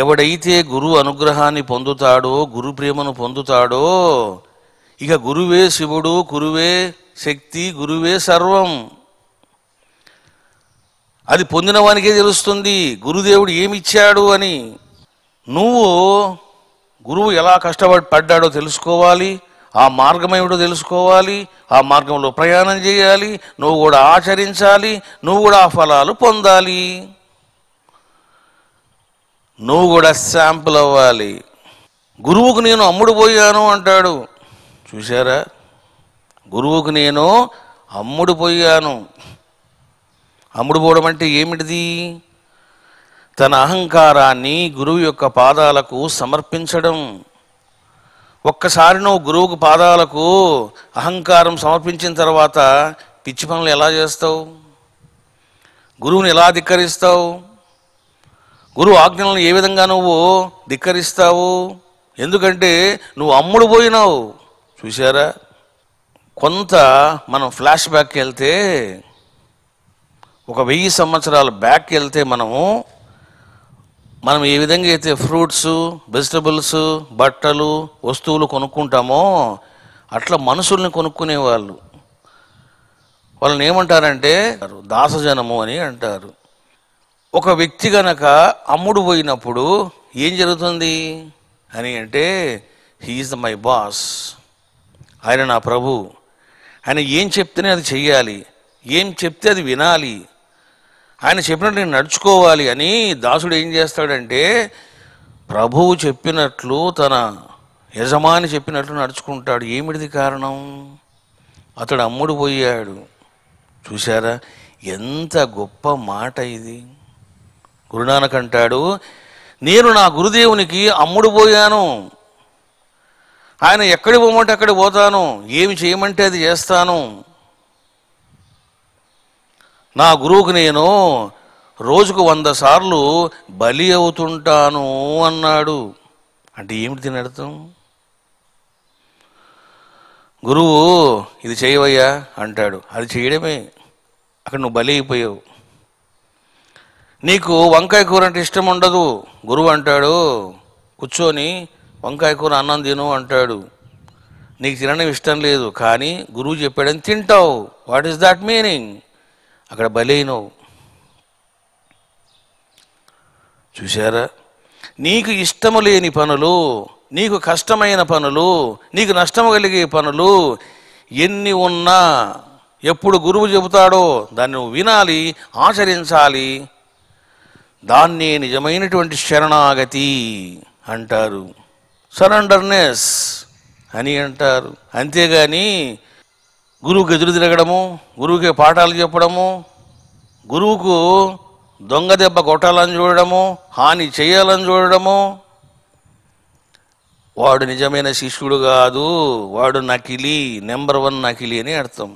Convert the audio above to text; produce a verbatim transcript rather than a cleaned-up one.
ఎవడైతే గురు అనుగ్రహాన్ని పొందుతాడో గురు ప్రేమను పొందుతాడో ఇక గురువే శివుడు, గురువే శక్తి, గురువే సర్వం. అది పొందిన వానికే తెలుస్తుంది గురుదేవుడు ఏమిచ్చాడు అని. నువ్వు గురువు ఎలా కష్టపడి పడ్డాడో తెలుసుకోవాలి, ఆ మార్గమేమిటో తెలుసుకోవాలి, ఆ మార్గంలో ప్రయాణం చేయాలి, నువ్వు కూడా ఆచరించాలి, నువ్వు కూడా ఆ ఫలాలు పొందాలి, నువ్వు కూడా శాంపుల్ అవ్వాలి. గురువుకు నేను అమ్ముడు పోయాను అంటాడు, చూశారా? గురువుకు నేను అమ్ముడు పోయాను. అమ్ముడు పోవడం అంటే ఏమిటిది? తన అహంకారాన్ని గురువు యొక్క పాదాలకు సమర్పించడం. ఒక్కసారి నువ్వు గురువుకు పాదాలకు అహంకారం సమర్పించిన తర్వాత పిచ్చి పనులు ఎలా చేస్తావు? గురువుని ఎలా ధిక్కరిస్తావు? గురువు ఆజ్ఞలను ఏ విధంగా నువ్వు ధిక్కరిస్తావు? ఎందుకంటే నువ్వు అమ్ముడు పోయినావు. చూశారా? కొంత మనం ఫ్లాష్ బ్యాక్కి వెళ్తే, ఒక వెయ్యి సంవత్సరాల బ్యాక్కి వెళ్తే, మనము మనం ఏ విధంగా అయితే ఫ్రూట్స్, వెజిటబుల్స్, బట్టలు, వస్తువులు కొనుక్కుంటామో అట్లా మనుషుల్ని కొనుక్కునేవాళ్ళు. వాళ్ళని ఏమంటారంటే దాసజనము అని అంటారు. ఒక వ్యక్తి గనక అమ్ముడు పోయినప్పుడు ఏం జరుగుతుంది అని అంటే, హీఈస్ ద మై బాస్, ఆయన నా ప్రభు. ఆయన ఏం చెప్తేనే అది చెయ్యాలి, ఏం చెప్తే అది వినాలి, ఆయన చెప్పినట్టు నేను నడుచుకోవాలి అని దాసుడు ఏం చేస్తాడంటే ప్రభువు చెప్పినట్లు, తన యజమాని చెప్పినట్లు నడుచుకుంటాడు. ఏమిటిది కారణం? అతడు అమ్ముడు పోయాడు. చూశారా ఎంత గొప్ప మాట ఇది? గురునానక్ అంటాడు, నేను నా గురుదేవునికి అమ్ముడు పోయాను. ఆయన ఎక్కడికి పోమంటే అక్కడికి పోతాను, ఏమి చేయమంటే అది చేస్తాను. నా గురువుకు నేను రోజుకు వంద సార్లు బలి అవుతుంటాను అన్నాడు. అంటే ఏమిటి దీని అర్థం? గురువు ఇది చేయవయ్యా అంటాడు, అది చేయడమే. అక్కడ నువ్వు బలి అయిపోయావు. నీకు వంకాయ కూర అంటే ఇష్టం ఉండదు, గురువు అంటాడు కూర్చొని వంకాయ కూర అన్నం తిను అంటాడు. నీకు తినడం ఇష్టం లేదు, కానీ గురువు చెప్పాడని తింటావు. What is that meaning? అక్కడ బలైనవు. చూశారా? నీకు ఇష్టము లేని పనులు, నీకు కష్టమైన పనులు, నీకు నష్టము కలిగే పనులు ఎన్ని ఉన్నా ఎప్పుడు గురువు చెబుతాడో దాన్ని నువ్వు వినాలి, ఆచరించాలి. దాన్నే నిజమైనటువంటి శరణాగతి అంటారు, సరెండర్నెస్ అని అంటారు. అంతేగాని గురువుకి ఎదురు తిరగడము, గురువుకి పాఠాలు చెప్పడము, గురువుకు దొంగ దెబ్బ కొట్టాలని చూడడము, హాని చేయాలని చూడడము, వాడు నిజమైన శిష్యుడు కాదు, వాడు నకిలీ, నెంబర్ వన్ నకిలీ అని అర్థం.